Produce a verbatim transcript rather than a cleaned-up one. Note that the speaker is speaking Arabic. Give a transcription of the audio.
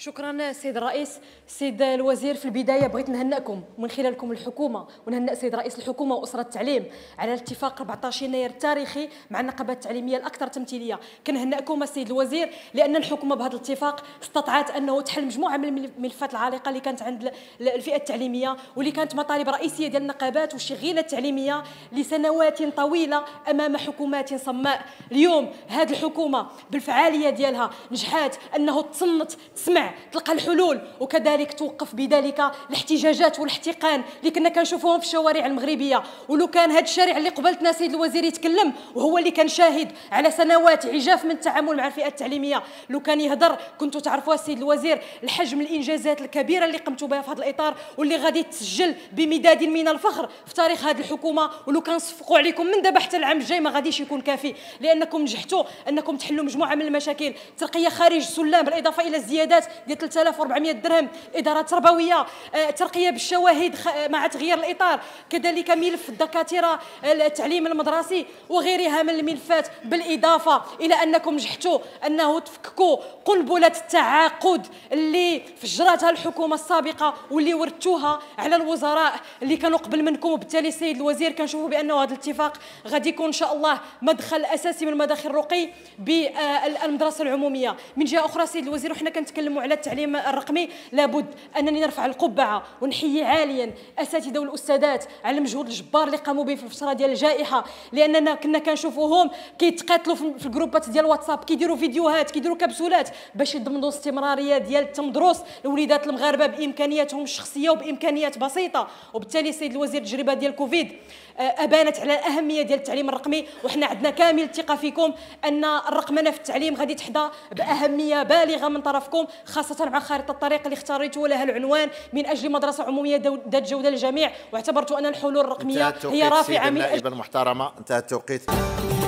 شكرا سيد الرئيس. سيد الوزير، في البدايه بغيت نهنئكم من خلالكم الحكومه ونهنئ سيد رئيس الحكومه واسره التعليم على الاتفاق أربعة عشر يناير التاريخي مع النقابات التعليميه الاكثر تمثيليه. كنهنئكم السيد الوزير لان الحكومه بهذا الاتفاق استطاعت انه تحل مجموعه من الملفات العالقه اللي كانت عند الفئه التعليميه واللي كانت مطالب رئيسيه ديال النقابات والشغيله التعليميه لسنوات طويله امام حكومات صماء. اليوم هذه الحكومه بالفعاليه ديالها نجحات انه تصنت، تسمع، تلقى الحلول، وكذلك توقف بذلك الاحتجاجات والاحتقان اللي كنا كنشوفوهم في الشوارع المغربيه. ولو كان هذا الشارع اللي قبلتنا سيد الوزير يتكلم وهو اللي كان شاهد على سنوات عجاف من التعامل مع الفئه التعليميه، لو كان يهضر كنتوا تعرفوا السيد الوزير حجم الانجازات الكبيره اللي قمتوا بها في هذا الاطار واللي غادي تسجل بمداد من الفخر في تاريخ هذه الحكومه. ولو كان صفقوا عليكم من دابا حتى العام الجاي ما غاديش يكون كافي، لانكم نجحتوا انكم تحلوا مجموعه من المشاكل، ترقيه خارج سلام بالاضافه الى الزيادات ديال ثلاثة آلاف وأربعمائة درهم، اداره تربويه، ترقيه بالشواهد مع تغيير الاطار، كذلك ملف الدكاتره، التعليم المدرسي وغيرها من الملفات، بالاضافه الى انكم نجحتوا انه تفككوا قنبله التعاقد اللي فجرتها الحكومه السابقه واللي ورثتوها على الوزراء اللي كانوا قبل منكم. وبالتالي السيد الوزير كنشوفوا بانه هذا الاتفاق غادي يكون ان شاء الله مدخل اساسي من مداخل رقي بالمدرسه العموميه. من جهه اخرى سيد الوزير، وحنا كنتكلموا على التعليم الرقمي، لابد انني نرفع القبعه ونحيي عاليا الاساتذه والاستاذات على المجهود الجبار اللي قاموا به في الفتره ديال الجائحه، لاننا كنا كنشوفوهم كيتقاتلوا في الجروبات ديال الواتساب، كيديروا فيديوهات، كيديروا كبسولات باش يضمنوا الاستمراريه ديال التمدرس لوليدات المغاربه بامكانياتهم الشخصيه وبامكانيات بسيطه. وبالتالي سيد الوزير، التجربه ديال كوفيد ابانت على الاهميه ديال التعليم الرقمي، وحنا عندنا كامل الثقه فيكم ان الرقمنه في التعليم غادي تحظى باهميه بالغه من طرفكم، خاصه مع خارطه الطريق اللي اختاريتوا لها العنوان من اجل مدرسه عموميه ذات جوده للجميع، واعتبرتوا ان الحلول الرقميه هي رافعه من النائبه المحترمه. انتهى التوقيت.